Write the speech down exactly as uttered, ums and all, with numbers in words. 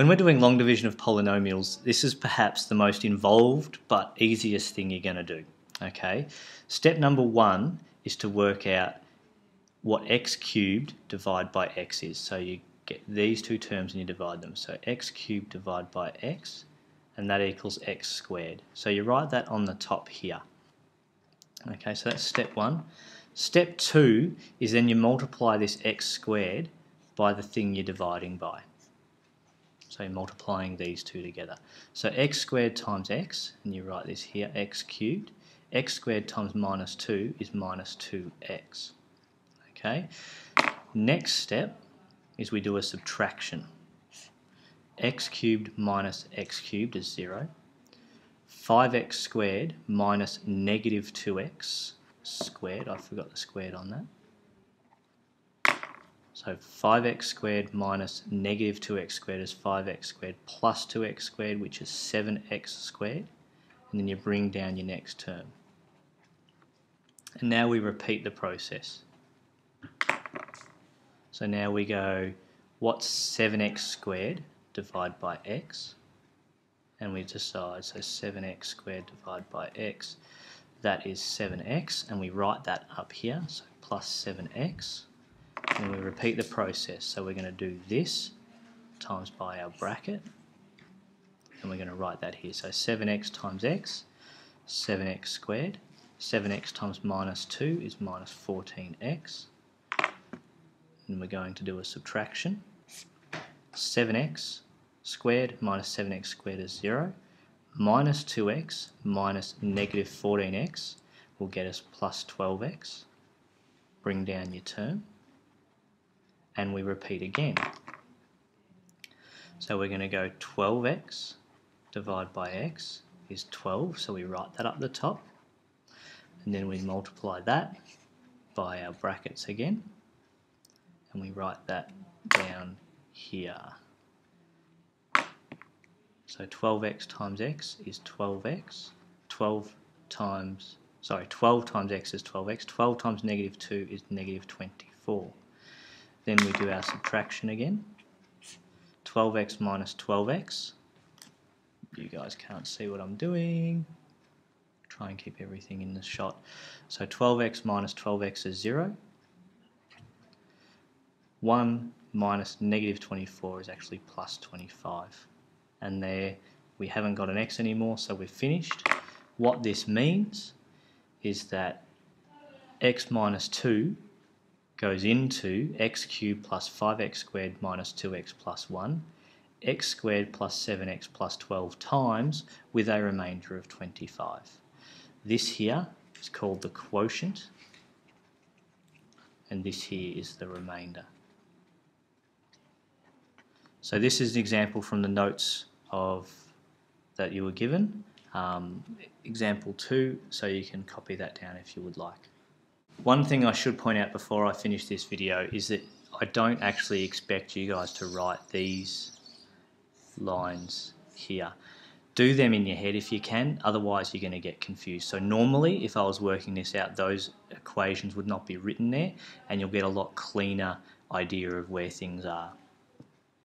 When we're doing long division of polynomials, this is perhaps the most involved but easiest thing you're going to do. Okay, step number one is to work out what x cubed divided by x is. So you get these two terms and you divide them. So x cubed divided by x, and that equals x squared. So you write that on the top here. Okay, so that's step one. Step two is then you multiply this x squared by the thing you're dividing by. So you're multiplying these two together. So x squared times x, and you write this here, x cubed. X squared times minus two is minus two x. Okay. Next step is we do a subtraction. X cubed minus x cubed is zero. five x squared minus negative two x squared. I forgot the squared on that. So five x squared minus negative two x squared is five x squared plus two x squared, which is seven x squared. And then you bring down your next term. And now we repeat the process. So now we go, what's seven x squared divided by x? And we decide, so seven x squared divided by x, that is seven x, and we write that up here, so plus seven x, and we repeat the process. So we're going to do this times by our bracket, and we're going to write that here. So seven x times x, seven x squared, seven x times minus two is minus fourteen x. And we're going to do a subtraction. seven x squared minus seven x squared is zero. Minus two x minus negative fourteen x will get us plus twelve x. Bring down your term. And we repeat again. So we're going to go twelve x divided by x is twelve. So we write that up the top. And then we multiply that by our brackets again. And we write that down here. So twelve x times x is twelve x. twelve times, sorry, twelve times x is twelve x. twelve times negative two is negative twenty-four. Then we do our subtraction again. twelve x minus twelve x. You guys can't see what I'm doing. Try and keep everything in the shot. So twelve x minus twelve x is zero. one minus negative twenty-four is actually plus twenty-five. And there we haven't got an x anymore, so we're finished. What this means is that x minus two goes into x cubed plus five x squared minus two x plus one, x squared plus seven x plus twelve times with a remainder of twenty-five. This here is called the quotient, and this here is the remainder. So this is an example from the notes of that you were given. Um, example two, so you can copy that down if you would like. One thing I should point out before I finish this video is that I don't actually expect you guys to write these lines here. Do them in your head if you can, otherwise you're going to get confused. So normally, if I was working this out, those equations would not be written there, and you'll get a lot cleaner idea of where things are.